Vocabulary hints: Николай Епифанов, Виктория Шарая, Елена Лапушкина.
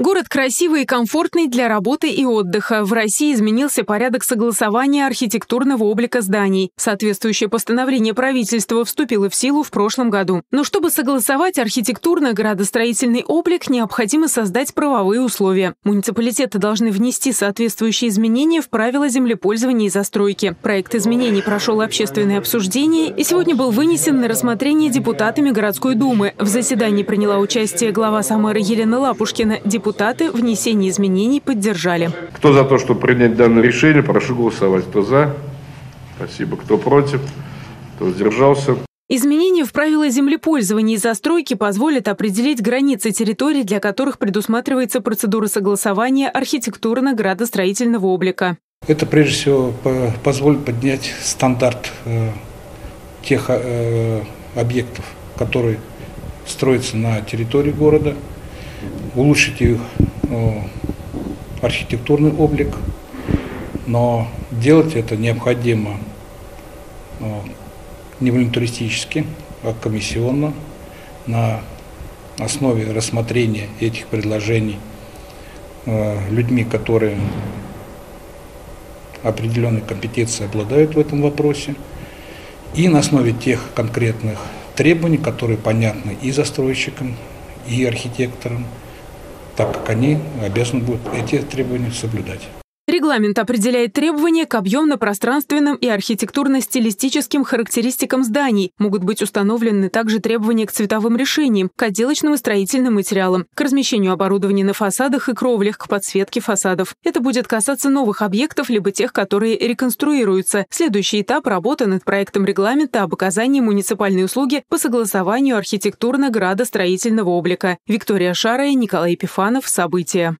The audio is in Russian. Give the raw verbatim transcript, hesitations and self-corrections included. Город красивый и комфортный для работы и отдыха. В России изменился порядок согласования архитектурного облика зданий. Соответствующее постановление правительства вступило в силу в прошлом году. Но чтобы согласовать архитектурно-градостроительный облик, необходимо создать правовые условия. Муниципалитеты должны внести соответствующие изменения в правила землепользования и застройки. Проект изменений прошел общественное обсуждение и сегодня был вынесен на рассмотрение депутатами городской думы. В заседании приняла участие глава Самары Елена Лапушкина. Депутаты внесение изменений поддержали. Кто за то, чтобы принять данное решение, прошу голосовать. Кто за? Спасибо. Кто против? Кто воздержался? Изменения в правила землепользования и застройки позволят определить границы территорий, для которых предусматривается процедура согласования архитектурно-градостроительного облика. Это прежде всего позволит поднять стандарт тех объектов, которые строятся на территории города, улучшить их э, архитектурный облик, но делать это необходимо э, не волонтаристически, а комиссионно, на основе рассмотрения этих предложений э, людьми, которые определенной компетенцией обладают в этом вопросе, и на основе тех конкретных требований, которые понятны и застройщикам, и архитекторам, так как они обязаны будут эти требования соблюдать. Регламент определяет требования к объемно-пространственным и архитектурно-стилистическим характеристикам зданий. Могут быть установлены также требования к цветовым решениям, к отделочным и строительным материалам, к размещению оборудования на фасадах и кровлях, к подсветке фасадов. Это будет касаться новых объектов, либо тех, которые реконструируются. Следующий этап работы над проектом регламента об оказании муниципальной услуги по согласованию архитектурно-градостроительного облика. Виктория Шарая, Николай Епифанов. События.